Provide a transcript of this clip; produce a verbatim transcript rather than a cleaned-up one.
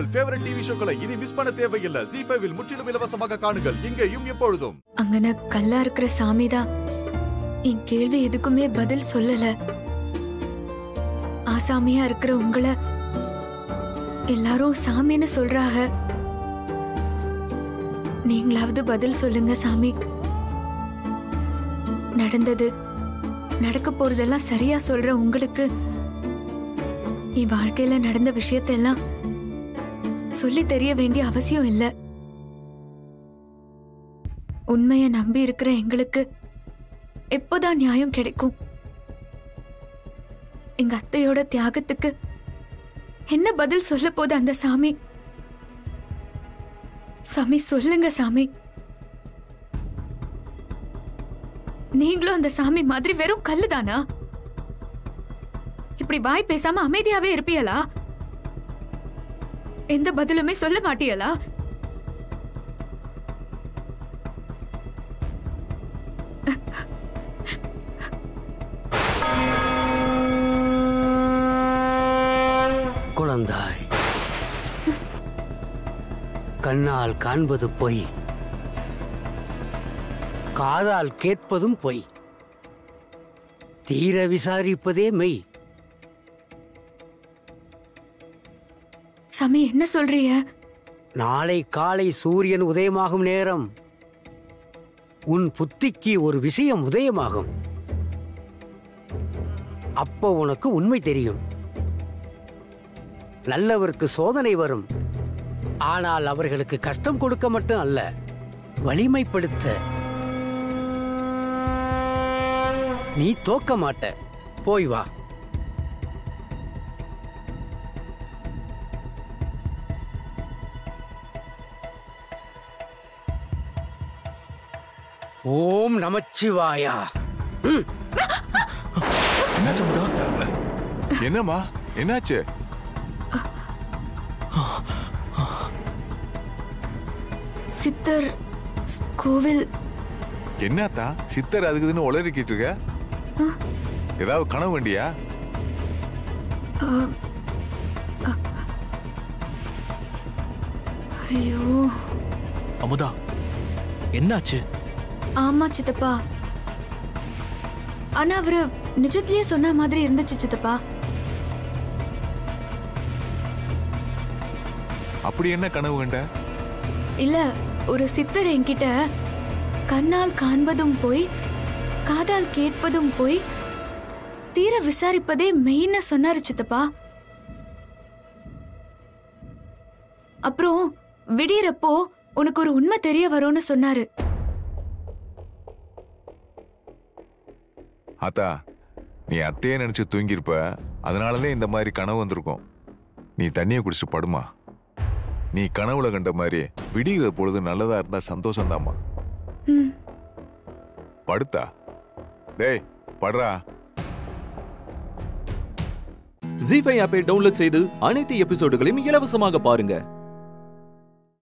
உங்கள் favourite TV ஷோக்களை இனி miss பண்ண தேவையில்லை. ஜீ ஃபைவ் இல் முற்றிலும் இலவசமாக காணுங்கள் இங்கேயும் எப்பொழுதும். அங்கன கல்லா இருக்கிற சாமிதா என் கேள்வி எதுக்குமே பதில் சொல்லல. ஆசாமியா இருக்கிற உங்களை எல்லாரும் சாமின்னு சொல்றாங்க. நீங்களாவது பதில் சொல்லுங்க சாமி. நடந்தது நடக்க போறதெல்லாம் சரியா சொல்ற உங்களுக்கு என் வாழ்க்கையில நடந்த விஷயத்தெல்லாம் சொல்லி தெரிய வேண்டிய அவசியம் இல்ல. உண்மைய நம்பி இருக்கிற எங்களுக்கு எப்போதான் நியாயம் கிடைக்கும்? எங்க அத்தையோட தியாகத்துக்கு என்ன பதில் சொல்ல போது அந்த சாமி? சாமி சொல்லுங்க சாமி. நீங்களும் அந்த சாமி மாதிரி வெறும் கல்லு தானா? இப்படி வாய் பேசாம அமைதியாவே இருப்பியலா? எந்த பதிலுமே சொல்ல மாட்டியலா? குழந்தாய், கண்ணால் காண்பது பொய், காதால் கேட்பதும் பொய், தீர விசாரிப்பதே மெய். சாமி என்ன சொல்றீங்க? நாளை காலை சூரியன் உதயமாகும் நேரம் உன் புத்திக்கு ஒரு விஷயம் உதயமாகும். அப்போ உனக்கு உண்மை தெரியும். நல்லவருக்கு சோதனை வரும், ஆனால் அவர்களுக்கு கஷ்டம் கொடுக்க மட்டும் அல்ல, வலிமைப்படுத்த. நீ தோக்க மாட்ட, போய் வா. ஓம் நமச்சிவாயா. என்னம்மா என்னாச்சு? சித்தர் கோவில் என்னத்தா சித்தர் அதுக்குதுன்னு உளறிக்கிட்டு இருக்க? ஏதாவது கனவு வேண்டியா? ஐயோ அமுதா என்னாச்சு? ஆமா சித்தப்பா, ஆனா அவரு நிஜத்திலேயே சொன்ன மாதிரி இருந்துச்சு சித்தப்பா. அப்படி என்ன கனவு கண்ட? இல்ல, ஒரு சித்தர் என்கிட்ட கண்ணால் காண்பதும் போய் காதால் கேட்பதும் போய் தீர விசாரிப்பதே மெயின்னு சொன்னாரு சித்தப்பா. அப்புறம் விடியறப்போ உனக்கு ஒரு உண்மை தெரிய வரும்னு சொன்னாரு. அத்தா, நீ அத்தையே நினைச்சு தூங்கிருப்ப, அதனாலதான் இந்த மாதிரி கனவு வந்திருக்கும். நீ தண்ணியை குடிச்சு படுமா. நீ கனவுல கண்ட மாதிரி விடிகிற பொழுது நல்லதா இருந்தா சந்தோஷம் தாமா. படுத்தா. டேய் படுறா. ஜீ ஃபைவ் ஆப்பை டவுன்லோட் செய்து அனைத்து எபிசோடுகளையும் இலவசமாக பாருங்க.